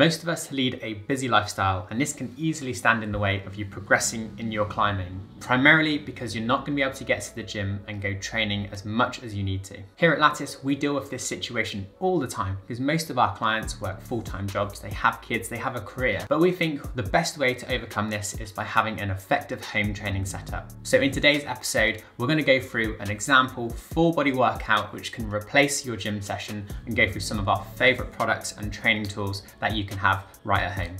Most of us lead a busy lifestyle, and this can easily stand in the way of you progressing in your climbing, primarily because you're not going to be able to get to the gym and go training as much as you need to. Here at Lattice, we deal with this situation all the time because most of our clients work full-time jobs, they have kids, they have a career, but we think the best way to overcome this is by having an effective home training setup. So in today's episode, we're going to go through an example full body workout which can replace your gym session and go through some of our favorite products and training tools that you can have right at home.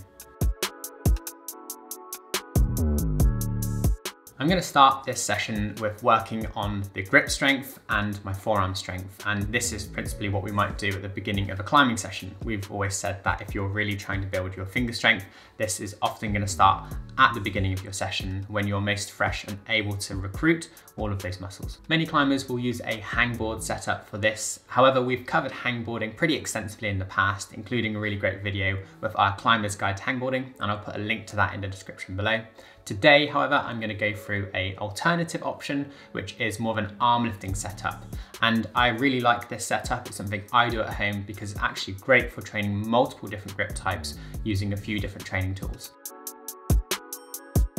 I'm going to start this session with working on the grip strength and my forearm strength, and this is principally what we might do at the beginning of a climbing session. We've always said that if you're really trying to build your finger strength, this is often going to start at the beginning of your session when you're most fresh and able to recruit all of those muscles. Many climbers will use a hangboard setup for this. However, we've covered hangboarding pretty extensively in the past, including a really great video with our climber's guide to hangboarding, and I'll put a link to that in the description below. Today, however, I'm going to go through an alternative option, which is more of an arm lifting setup. And I really like this setup. It's something I do at home because it's actually great for training multiple different grip types using a few different training tools.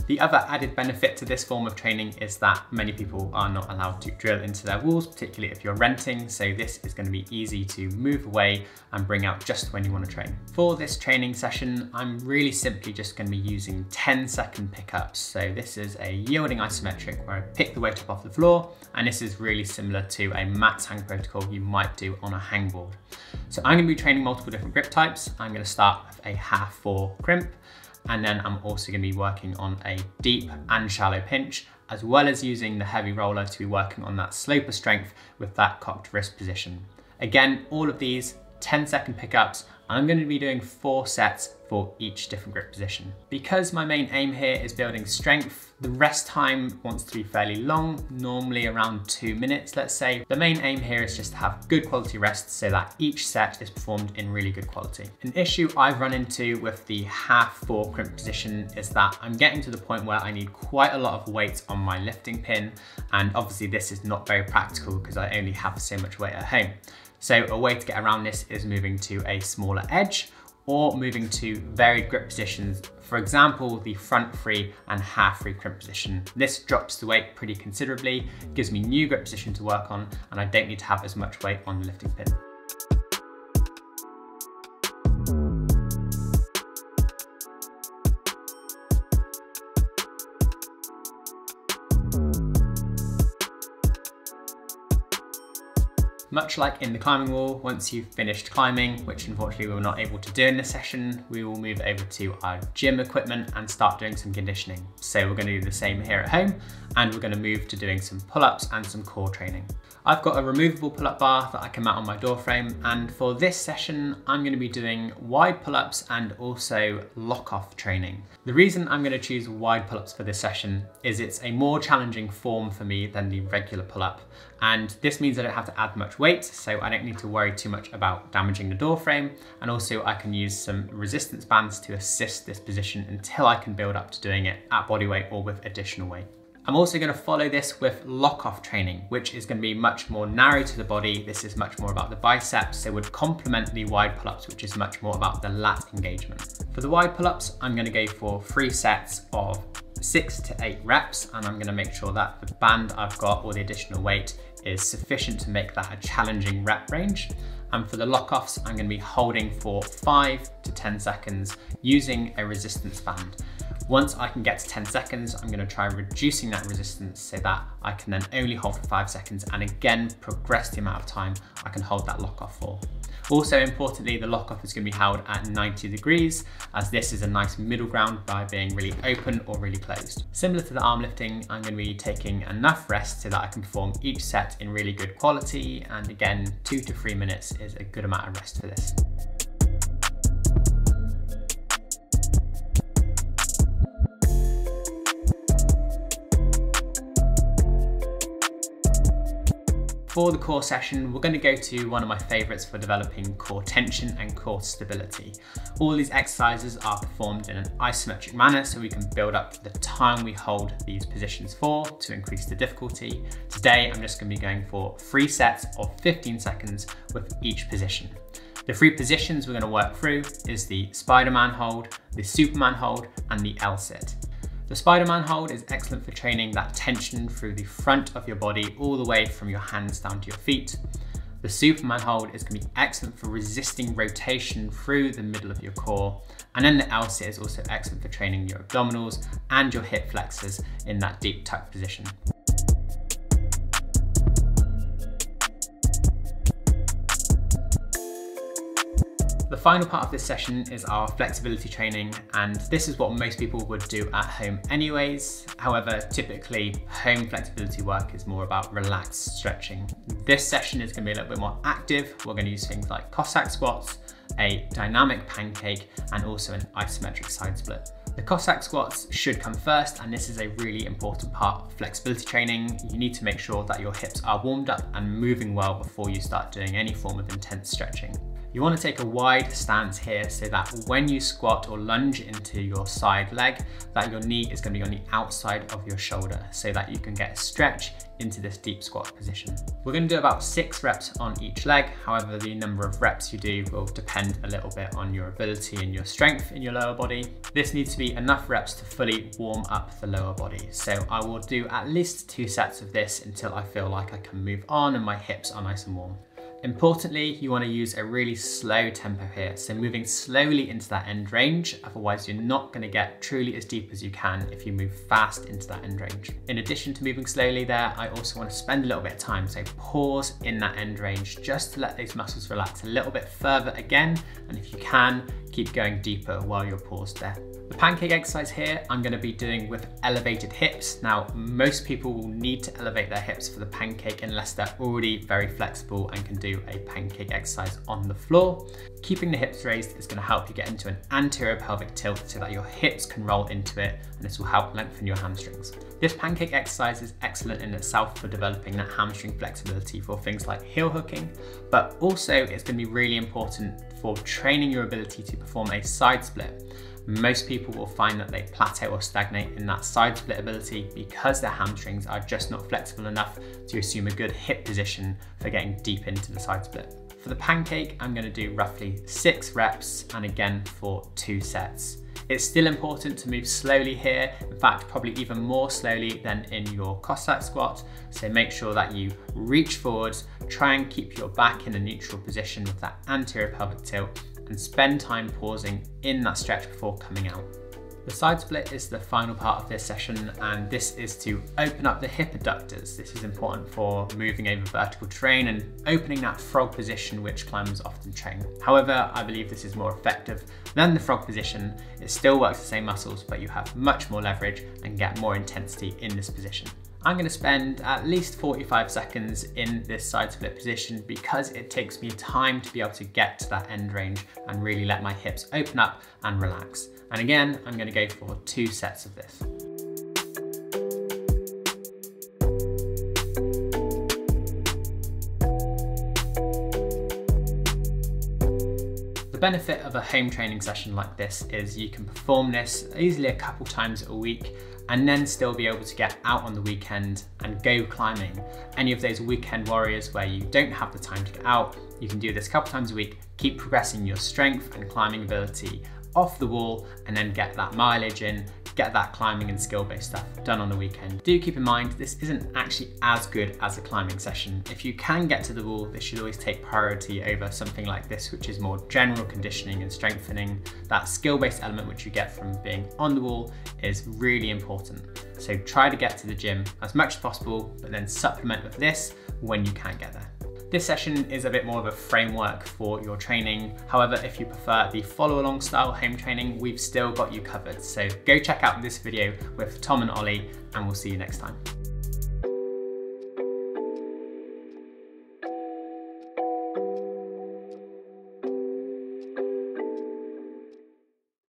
The other added benefit to this form of training is that many people are not allowed to drill into their walls, particularly if you're renting, so this is going to be easy to move away and bring out just when you want to train. For this training session, I'm really simply just going to be using 10-second pickups. So this is a yielding isometric where I pick the weight up off the floor, and this is really similar to a max hang protocol you might do on a hangboard. So I'm going to be training multiple different grip types. I'm going to start with a half four crimp, and then I'm also going to be working on a deep and shallow pinch, as well as using the heavy roller to be working on that sloper strength with that cocked wrist position. Again, all of these 10-second pickups. I'm going to be doing 4 sets for each different grip position. Because my main aim here is building strength, the rest time wants to be fairly long, normally around 2 minutes, let's say. The main aim here is just to have good quality rest so that each set is performed in really good quality. An issue I've run into with the half four crimp position is that I'm getting to the point where I need quite a lot of weight on my lifting pin, and obviously this is not very practical because I only have so much weight at home. So a way to get around this is moving to a smaller edge or moving to varied grip positions. For example, the front free and half free crimp position. This drops the weight pretty considerably, gives me new grip position to work on, and I don't need to have as much weight on the lifting pin. Much like in the climbing wall, once you've finished climbing, which unfortunately we were not able to do in this session, we will move over to our gym equipment and start doing some conditioning. So we're going to do the same here at home, and we're going to move to doing some pull-ups and some core training. I've got a removable pull-up bar that I can mount on my door frame, and for this session, I'm going to be doing wide pull-ups and also lock-off training. The reason I'm going to choose wide pull-ups for this session is it's a more challenging form for me than the regular pull-up, and this means I don't have to add much weight, so I don't need to worry too much about damaging the door frame, and also I can use some resistance bands to assist this position until I can build up to doing it at body weight or with additional weight. I'm also going to follow this with lock-off training, which is going to be much more narrow to the body. This is much more about the biceps, so would complement the wide pull-ups, which is much more about the lat engagement. For the wide pull-ups, I'm going to go for 3 sets of 6 to 8 reps, and I'm going to make sure that the band I've got or the additional weight is sufficient to make that a challenging rep range. And for the lock-offs, I'm going to be holding for 5 to 10 seconds using a resistance band. Once I can get to 10 seconds, I'm going to try reducing that resistance so that I can then only hold for 5 seconds and again progress the amount of time I can hold that lock off for. Also importantly, the lock off is going to be held at 90 degrees, as this is a nice middle ground by being really open or really closed. Similar to the arm lifting, I'm going to be taking enough rest so that I can perform each set in really good quality, and again 2 to 3 minutes is a good amount of rest for this. For the core session, we're going to go to one of my favorites for developing core tension and core stability. All these exercises are performed in an isometric manner so we can build up the time we hold these positions for to increase the difficulty. Today, I'm just going to be going for 3 sets of 15 seconds with each position. The three positions we're going to work through is the Spider-Man hold, the Superman hold, and the L-sit. The Spider-Man hold is excellent for training that tension through the front of your body all the way from your hands down to your feet. The Superman hold is going to be excellent for resisting rotation through the middle of your core. And then the L-sit is also excellent for training your abdominals and your hip flexors in that deep tuck position. The final part of this session is our flexibility training, and this is what most people would do at home anyways. However, typically home flexibility work is more about relaxed stretching. This session is going to be a little bit more active. We're going to use things like Cossack squats, a dynamic pancake, and also an isometric side split. The Cossack squats should come first, and this is a really important part of flexibility training. You need to make sure that your hips are warmed up and moving well before you start doing any form of intense stretching. You want to take a wide stance here so that when you squat or lunge into your side leg, that your knee is going to be on the outside of your shoulder so that you can get a stretch into this deep squat position. We're going to do about 6 reps on each leg. However, the number of reps you do will depend a little bit on your ability and your strength in your lower body. This needs to be enough reps to fully warm up the lower body. So I will do at least 2 sets of this until I feel like I can move on and my hips are nice and warm. Importantly, you want to use a really slow tempo here, so moving slowly into that end range, otherwise you're not going to get truly as deep as you can if you move fast into that end range. In addition to moving slowly there, I also want to spend a little bit of time, so pause in that end range just to let those muscles relax a little bit further again, and if you can, keep going deeper while you're paused there. The pancake exercise here I'm going to be doing with elevated hips. Now, most people will need to elevate their hips for the pancake unless they're already very flexible and can do a pancake exercise on the floor. Keeping the hips raised is going to help you get into an anterior pelvic tilt so that your hips can roll into it, and this will help lengthen your hamstrings. This pancake exercise is excellent in itself for developing that hamstring flexibility for things like heel hooking, but also it's going to be really important for training your ability to perform a side split. Most people will find that they plateau or stagnate in that side split ability because their hamstrings are just not flexible enough to assume a good hip position for getting deep into the side split. For the pancake, I'm going to do roughly 6 reps, and again for 2 sets. It's still important to move slowly here, in fact probably even more slowly than in your Cossack squat, so make sure that you reach forwards, try and keep your back in a neutral position with that anterior pelvic tilt, and spend time pausing in that stretch before coming out. The side split is the final part of this session, and this is to open up the hip adductors. This is important for moving over vertical terrain and opening that frog position which climbers often train. However, I believe this is more effective than the frog position. It still works the same muscles, but you have much more leverage and get more intensity in this position. I'm going to spend at least 45 seconds in this side split position because it takes me time to be able to get to that end range and really let my hips open up and relax. And again, I'm going to go for 2 sets of this. The benefit of a home training session like this is you can perform this easily a couple times a week and then still be able to get out on the weekend and go climbing. Any of those weekend warriors where you don't have the time to get out, you can do this a couple times a week, keep progressing your strength and climbing ability off the wall, and then get that mileage in, get that climbing and skill-based stuff done on the weekend. Do keep in mind, this isn't actually as good as a climbing session. If you can get to the wall, this should always take priority over something like this, which is more general conditioning and strengthening. That skill-based element which you get from being on the wall is really important. So try to get to the gym as much as possible, but then supplement with this when you can get there. This session is a bit more of a framework for your training. However, if you prefer the follow-along style home training, we've still got you covered. So go check out this video with Tom and Ollie, and we'll see you next time.